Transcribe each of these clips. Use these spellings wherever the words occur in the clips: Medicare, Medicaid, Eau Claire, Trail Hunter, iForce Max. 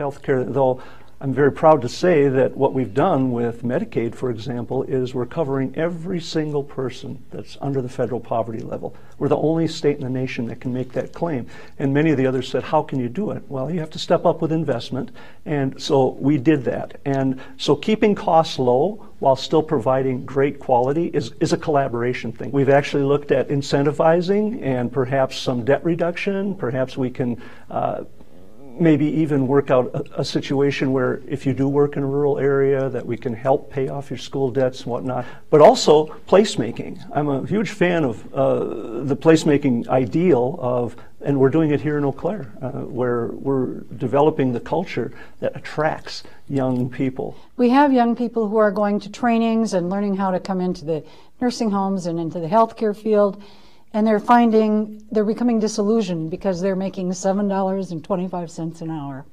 health care, though I'm very proud to say that what we've done with Medicaid, for example, is we're covering every single person that's under the federal poverty level. We're the only state in the nation that can make that claim. And many of the others said, how can you do it? Well, you have to step up with investment. And so we did that. And so keeping costs low while still providing great quality is a collaboration thing. We've actually looked at incentivizing and perhaps some debt reduction. Perhaps we can maybe even work out a situation where if you do work in a rural area that we can help pay off your school debts and whatnot, but also placemaking. I'm a huge fan of the placemaking ideal of, and we're doing it here in Eau Claire, where we're developing the culture that attracts young people. We have young people who are going to trainings and learning how to come into the nursing homes and into the healthcare field. And they're becoming disillusioned because they're making $7.25 an hour.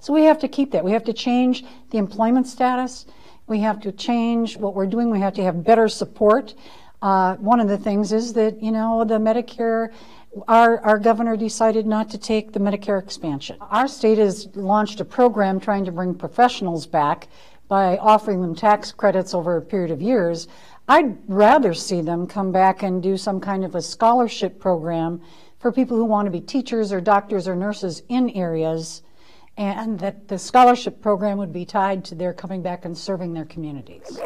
So we have to keep that. We have to change the employment status. We have to change what we're doing. We have to have better support. One of the things is that, you know, the Medicare, our governor decided not to take the Medicare expansion. Our state has launched a program trying to bring professionals back by offering them tax credits over a period of years. I'd rather see them come back and do some kind of a scholarship program for people who want to be teachers or doctors or nurses in areas, and that the scholarship program would be tied to their coming back and serving their communities.